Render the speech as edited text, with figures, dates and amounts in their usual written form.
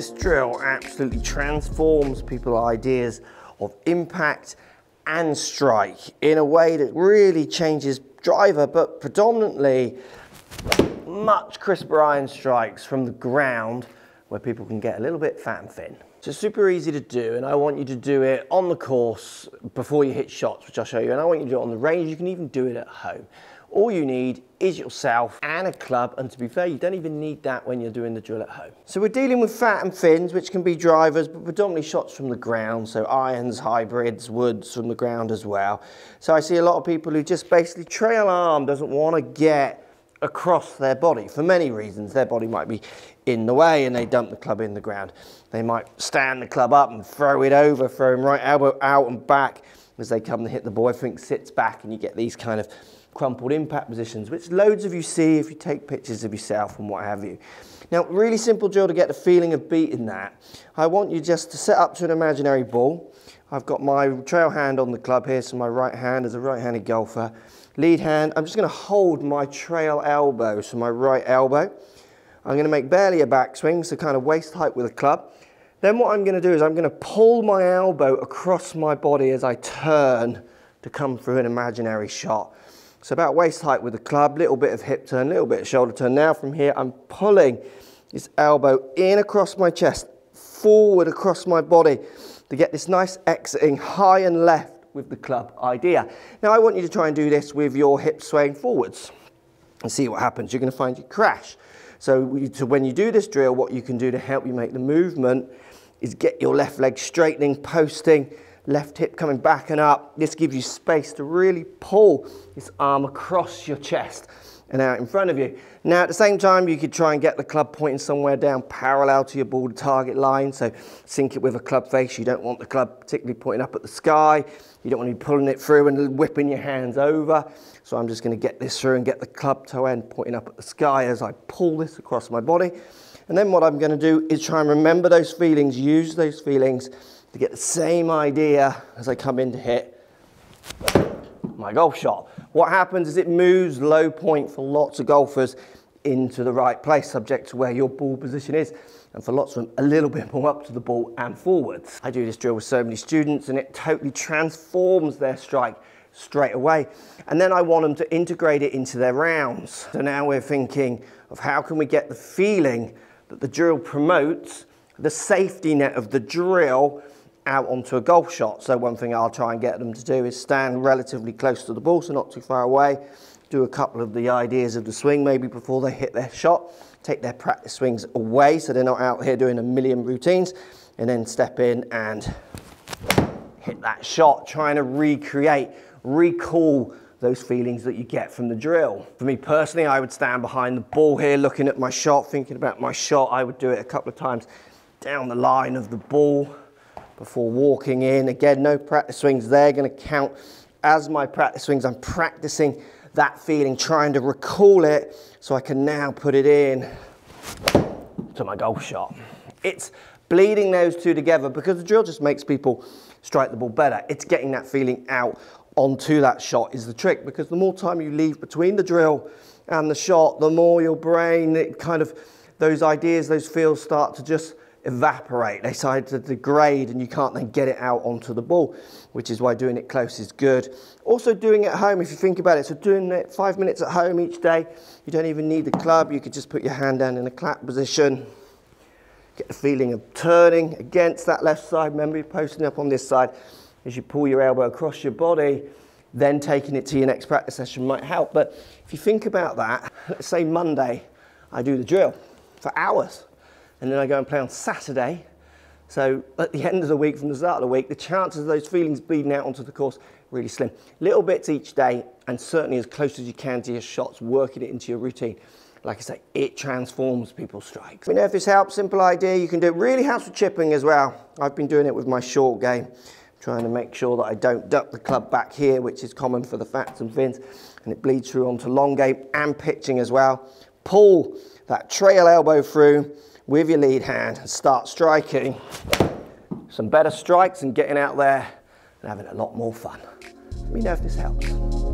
This drill absolutely transforms people's ideas of impact and strike in a way that really changes driver, but predominantly much crisper iron strikes from the ground where people can get a little bit fat and thin. So super easy to do, and I want you to do it on the course before you hit shots, which I'll show you, and I want you to do it on the range. You can even do it at home. All you need is yourself and a club, and to be fair, you don't even need that when you're doing the drill at home. So we're dealing with fat and thins, which can be drivers, but predominantly shots from the ground, so irons, hybrids, woods from the ground as well. So I see a lot of people who just basically trail arm doesn't want to get across their body for many reasons. Their body might be in the way and they dump the club in the ground. They might stand the club up and throw it over, throw him right elbow out and back as they come to hit the ball. I think sits back and you get these kind of crumpled impact positions, which loads of you see if you take pictures of yourself and what have you. Now, really simple drill to get the feeling of beating that. I want you just to set up to an imaginary ball. I've got my trail hand on the club here, so my right hand as a right-handed golfer. Lead hand, I'm just going to hold my trail elbow, so my right elbow. I'm going to make barely a backswing, so kind of waist height with a club. Then what I'm going to do is I'm going to pull my elbow across my body as I turn to come through an imaginary shot. So about waist height with the club, little bit of hip turn, little bit of shoulder turn. Now from here, I'm pulling this elbow in across my chest, forward across my body to get this nice exiting high and left with the club idea. Now I want you to try and do this with your hips swaying forwards and see what happens. You're going to find you crash. So when you do this drill, what you can do to help you make the movement is get your left leg straightening, posting, left hip coming back and up. This gives you space to really pull this arm across your chest and out in front of you. Now at the same time, you could try and get the club pointing somewhere down parallel to your ball target line, so sink it with a club face. You don't want the club particularly pointing up at the sky. You don't want to be pulling it through and whipping your hands over. So I'm just going to get this through and get the club toe end pointing up at the sky as I pull this across my body. And then what I'm going to do is try and remember those feelings, use those feelings to get the same idea as I come in to hit my golf shot. What happens is it moves low point for lots of golfers into the right place, subject to where your ball position is, and for lots of them a little bit more up to the ball and forwards. I do this drill with so many students and it totally transforms their strike straight away, and then I want them to integrate it into their rounds. So now we're thinking of how can we get the feeling that the drill promotes, the safety net of the drill, out onto a golf shot. So one thing I'll try and get them to do is stand relatively close to the ball, so not too far away, do a couple of the ideas of the swing maybe before they hit their shot, take their practice swings away so they're not out here doing a million routines, and then step in and hit that shot, trying to recreate, recall those feelings that you get from the drill. For me personally, I would stand behind the ball here, looking at my shot, thinking about my shot. I would do it a couple of times down the line of the ball before walking in. Again, no practice swings. They're going to count as my practice swings. I'm practicing that feeling, trying to recall it so I can now put it in to my golf shot. It's bleeding those two together because the drill just makes people strike the ball better. It's getting that feeling out onto that shot is the trick, because the more time you leave between the drill and the shot, the more your brain, it kind of, those ideas, those feels start to just evaporate, they start to degrade, and you can't then get it out onto the ball, which is why doing it close is good. Also doing it at home, if you think about it, so doing it 5 minutes at home each day, you don't even need the club, you could just put your hand down in a clap position, get the feeling of turning against that left side, remember you're posting up on this side, as you pull your elbow across your body, then taking it to your next practice session might help. But if you think about that, let's say Monday, I do the drill for hours, and then I go and play on Saturday. So at the end of the week, from the start of the week, the chances of those feelings bleeding out onto the course, really slim. Little bits each day, and certainly as close as you can to your shots, working it into your routine. Like I say, it transforms people's strikes. Let me know if this helps, simple idea. You can do it really helps with chipping as well. I've been doing it with my short game, trying to make sure that I don't duck the club back here, which is common for the fats and thins, and it bleeds through onto long game and pitching as well. Pull that trail elbow through with your lead hand and start striking some better strikes and getting out there and having a lot more fun. Let me know if this helps.